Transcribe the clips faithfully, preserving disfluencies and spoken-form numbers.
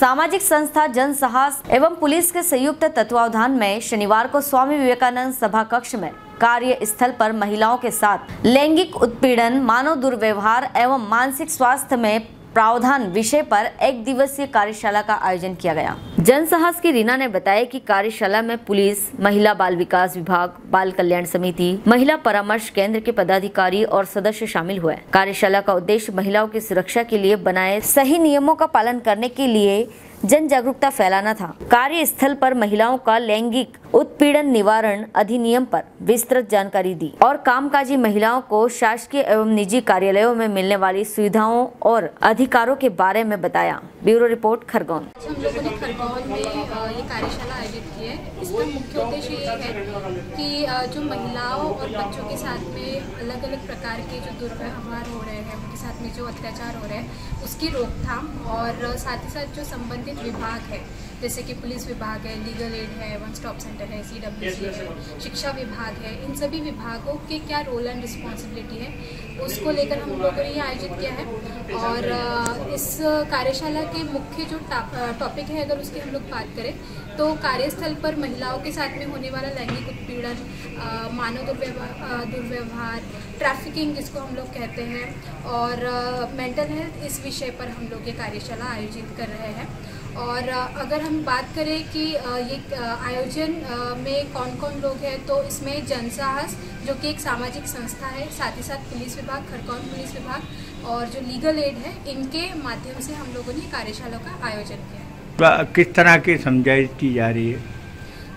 सामाजिक संस्था जन साहस एवं पुलिस के संयुक्त तत्वावधान में शनिवार को स्वामी विवेकानंद सभा कक्ष में कार्य स्थल पर महिलाओं के साथ लैंगिक उत्पीड़न, मानव दुर्व्यवहार एवं मानसिक स्वास्थ्य में प्रावधान विषय पर एक दिवसीय कार्यशाला का आयोजन किया गया। जन साहस की रीना ने बताया कि कार्यशाला में पुलिस, महिला बाल विकास विभाग, बाल कल्याण समिति, महिला परामर्श केंद्र के पदाधिकारी और सदस्य शामिल हुए। कार्यशाला का उद्देश्य महिलाओं की सुरक्षा के लिए बनाए सही नियमों का पालन करने के लिए जन जागरूकता फैलाना था। कार्यस्थल पर महिलाओं का लैंगिक उत्पीड़न निवारण अधिनियम पर विस्तृत जानकारी दी और कामकाजी महिलाओं को शासकीय एवं निजी कार्यालयों में मिलने वाली सुविधाओं और अधिकारों के बारे में बताया। Bureau report Khargone. हम लोगों ने खरगोन में ये कार्यशाला आयोजित की है। इसका मुख्य उद्देश्य ये है कि जो महिलाओं और बच्चों के साथ में अलग अलग प्रकार के जो दुर्व्यवहार हो रहे हैं, उनके साथ में जो अत्याचार हो रहे हैं, उसकी रोकथाम और साथ ही साथ जो संबंधित विभाग है, जैसे कि पुलिस विभाग है, लीगल एड है, वन स्टॉप सेंटर है, एस डब्ल्यू है, शिक्षा विभाग है, इन सभी विभागों के क्या रोल एंड रिस्पॉन्सिबिलिटी है, उसको लेकर हम लोगों ने ये आयोजित किया है। और इस कार्यशाला के मुख्य जो टॉपिक है, अगर उसकी हम लोग बात करें तो कार्यस्थल पर महिलाओं के साथ में होने वाला लैंगिक उत्पीड़न, मानव दुर्व्यवहार, ट्रैफिकिंग जिसको हम लोग कहते हैं, और मेंटल हेल्थ, इस विषय पर हम लोग ये कार्यशाला आयोजित कर रहे हैं। और अगर हम बात करें कि ये आयोजन में कौन कौन लोग हैं, तो इसमें जन साहस जो कि एक सामाजिक संस्था है, साथ ही साथ पुलिस विभाग, खरगोन पुलिस विभाग और जो लीगल एड है, इनके माध्यम से हम लोगों ने कार्यशाला का आयोजन किया। किस तरह की समझाइश की जा रही है?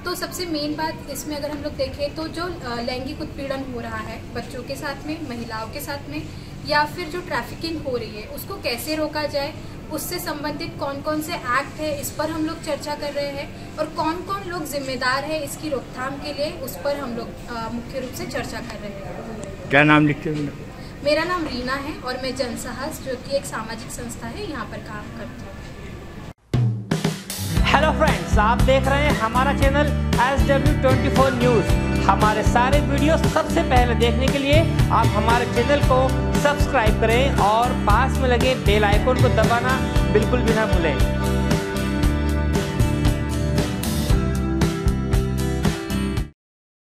तो सबसे मेन बात इसमें अगर हम लोग देखें तो जो लैंगिक उत्पीड़न हो रहा है बच्चों के साथ में, महिलाओं के साथ में, या फिर जो ट्रैफिकिंग हो रही है, उसको कैसे रोका जाए, उससे संबंधित कौन कौन से एक्ट है, इस पर हम लोग चर्चा कर रहे हैं। और कौन कौन लोग जिम्मेदार है इसकी रोकथाम के लिए, उस पर हम लोग मुख्य रूप से चर्चा कर रहे हैं। क्या नाम लिखते हैं? मेरा नाम रीना है और मैं जन साहस जो कि एक सामाजिक संस्था है, यहाँ पर काम करती हूँ। हेलो फ्रेंड्स, आप देख रहे हैं हमारा channel S W twenty four news. हमारे सारे वीडियो सबसे पहले देखने के लिए आप हमारे चैनल को सब्सक्राइब करें और पास में लगे बेल आइकन को दबाना बिल्कुल भी ना भूलें।